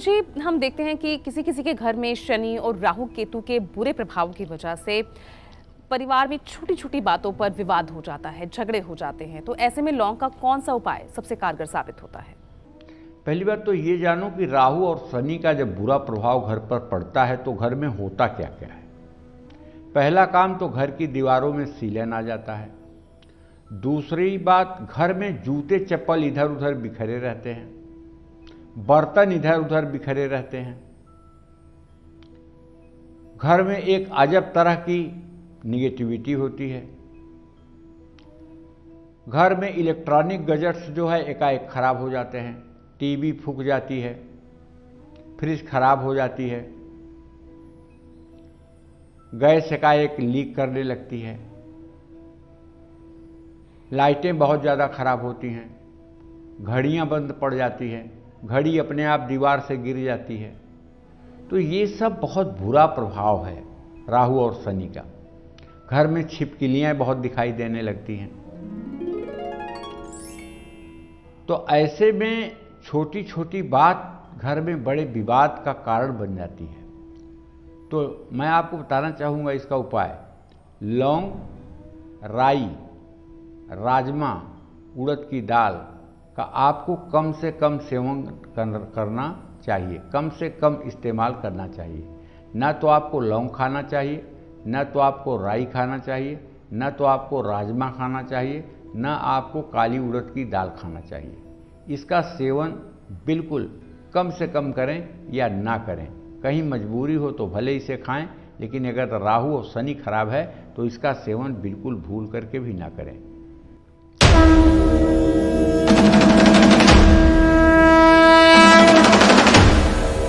जी, हम देखते हैं कि किसी किसी के घर में शनि और राहु केतु के बुरे प्रभाव की वजह से परिवार में छोटी छोटी बातों पर विवाद हो जाता है, झगड़े हो जाते हैं। तो ऐसे में लौंग का कौन सा उपाय सबसे कारगर साबित होता है? पहली बात तो ये जानो कि राहु और शनि का जब बुरा प्रभाव घर पर पड़ता है तो घर में होता क्या क्या है। पहला काम तो घर की दीवारों में सीलन आ जाता है। दूसरी बात, घर में जूते चप्पल इधर उधर बिखरे रहते हैं, बर्तन इधर उधर बिखरे रहते हैं, घर में एक अजब तरह की निगेटिविटी होती है, घर में इलेक्ट्रॉनिक गैजेट्स जो है एकाएक खराब हो जाते हैं, टीवी फूक जाती है, फ्रिज खराब हो जाती है, गैस एकाएक लीक करने लगती है, लाइटें बहुत ज़्यादा खराब होती हैं, घड़ियाँ बंद पड़ जाती हैं, घड़ी अपने आप दीवार से गिर जाती है। तो ये सब बहुत बुरा प्रभाव है राहु और शनि का। घर में छिपकलियाँ बहुत दिखाई देने लगती हैं। तो ऐसे में छोटी छोटी बात घर में बड़े विवाद का कारण बन जाती है। तो मैं आपको बताना चाहूँगा इसका उपाय। लौंग, राई, राजमा, उड़द की दाल का आपको कम से कम सेवन करना चाहिए, कम से कम इस्तेमाल करना चाहिए। ना तो आपको लौंग खाना चाहिए, ना तो आपको राई खाना चाहिए, ना तो आपको राजमा खाना चाहिए, ना आपको काली उड़द की दाल खाना चाहिए। इसका सेवन बिल्कुल कम से कम करें या ना करें। कहीं मजबूरी हो तो भले इसे खाएं, लेकिन अगर राहु और शनि खराब है तो इसका सेवन बिल्कुल भूल करके भी ना करें।